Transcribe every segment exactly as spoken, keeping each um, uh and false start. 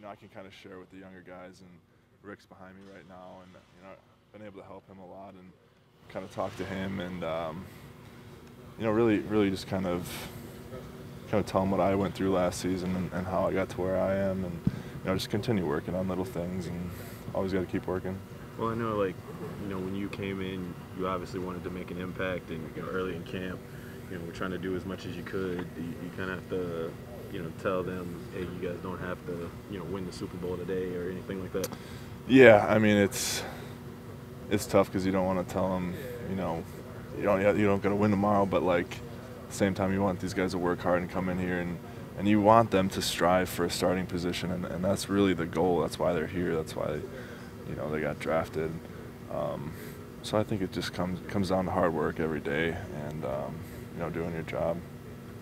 you know, I can kind of share with the younger guys, and Rick's behind me right now, and you know, I've been able to help him a lot and kind of talk to him, and um, you know, really, really just kind of kind of tell him what I went through last season and, and how I got to where I am, and you know, just continue working on little things, and always got to keep working. Well, I know, like, you know, when you came in, you obviously wanted to make an impact, and you know, early in camp, you know, we're trying to do as much as you could. You, you kind of have to, you know, tell them, hey, you guys don't have to, you know, win the Super Bowl today or anything like that. Yeah, I mean, it's it's tough because you don't want to tell them, you know, you don't you don't got to win tomorrow, but like at the same time, you want these guys to work hard and come in here, and and you want them to strive for a starting position, and, and that's really the goal. That's why they're here. That's why, you know, they got drafted. Um, so I think it just comes comes down to hard work every day, and um, you know, doing your job.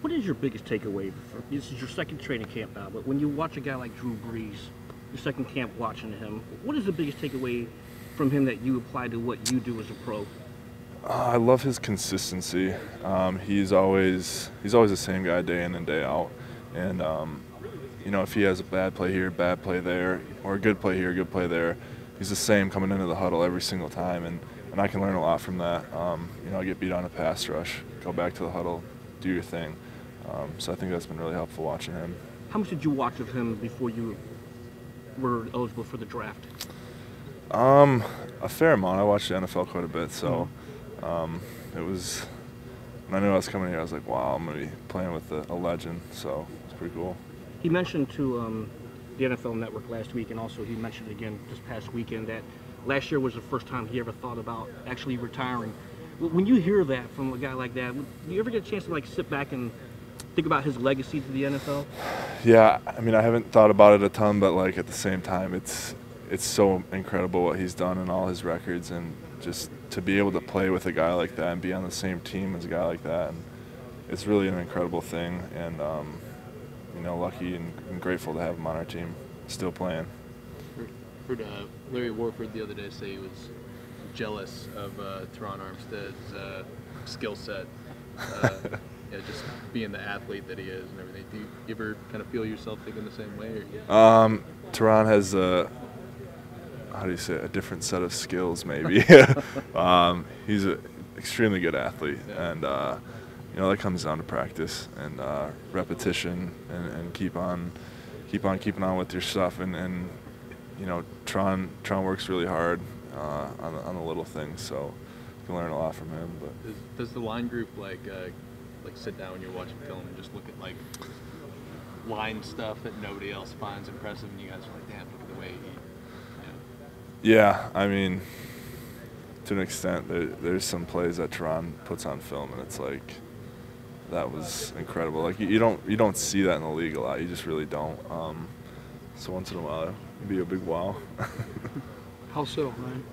What is your biggest takeaway? For, this is your second training camp now, but when you watch a guy like Drew Brees, your second camp watching him, what is the biggest takeaway from him that you apply to what you do as a pro? Uh, I love his consistency. Um, he's always he's always the same guy day in and day out, and um, you know, if he has a bad play here, bad play there, or a good play here, good play there, he's the same coming into the huddle every single time, and and I can learn a lot from that. Um, you know, I get beat on a pass rush, go back to the huddle, do your thing. Um, so I think that's been really helpful watching him. How much did you watch of him before you were eligible for the draft? Um, a fair amount. I watched the N F L quite a bit, so um, it was, when I knew I was coming here, I was like, wow, I'm going to be playing with a, a legend, so it's pretty cool. He mentioned to um, the N F L Network last week, and also he mentioned again this past weekend, that last year was the first time he ever thought about actually retiring. When you hear that from a guy like that, do you ever get a chance to like sit back and think about his legacy to the N F L? Yeah, I mean, I haven't thought about it a ton, but like at the same time, it's it's so incredible what he's done and all his records, and just to be able to play with a guy like that and be on the same team as a guy like that, and it's really an incredible thing. And um, you know, lucky and, and grateful to have him on our team, still playing. I heard uh, Larry Warford the other day say he was jealous of uh, Terron Armstead's uh, skill set, uh, yeah, just being the athlete that he is and everything. Do you ever kind of feel yourself thinking the same way? Or? Um, Terron has a, how do you say it, a different set of skills maybe. um, he's an extremely good athlete, yeah. and uh, you know, that comes down to practice and uh, repetition, and, and keep on, keep on keeping on with your stuff, and, and you know, Terron Terron works really hard. Uh, on, the, on the little things, so you can learn a lot from him. But does, does the line group like uh, like sit down when you're watching film and just look at like line stuff that nobody else finds impressive, and you guys are like, damn, look at the way he? You know? Yeah, I mean, to an extent, there, there's some plays that Terron puts on film, and it's like that was incredible. Like you, you don't you don't see that in the league a lot. You just really don't. Um, so once in a while, it'd be a big wow. How so, Ryan?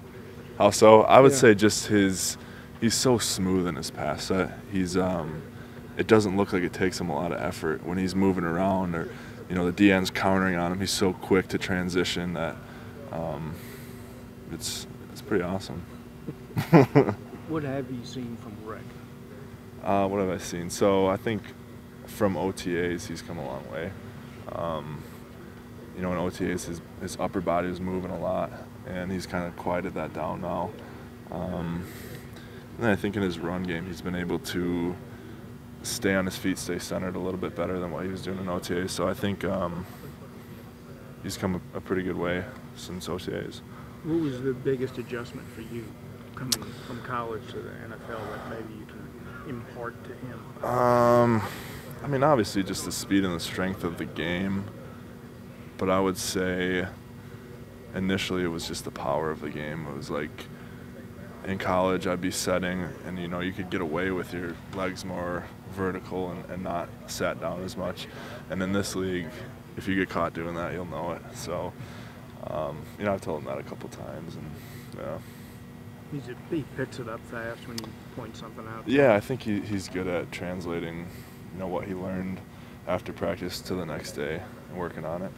How so? I would yeah. say just his, he's so smooth in his pass set. He's, um, it doesn't look like it takes him a lot of effort when he's moving around, or, you know, the D N's countering on him. He's so quick to transition that um, it's, it's pretty awesome. What have you seen from Rick? Uh, what have I seen? So I think from O T As, he's come a long way. Um, you know, in O T As, his, his upper body was moving a lot, and he's kind of quieted that down now. Um, and I think in his run game, he's been able to stay on his feet, stay centered a little bit better than what he was doing in O T As. So I think um, he's come a, a pretty good way since O T As. What was the biggest adjustment for you coming from college to the N F L that maybe you can impart to him? Um, I mean, obviously just the speed and the strength of the game, but I would say initially, it was just the power of the game. It was like in college, I'd be setting, and you know, you could get away with your legs more vertical and, and not sat down as much. And in this league, if you get caught doing that, you'll know it. So, um, you know, I've told him that a couple times, and yeah. He's a, he picks it up fast when you point something out. Yeah, I think he, he's good at translating, you know, what he learned after practice to the next day and working on it.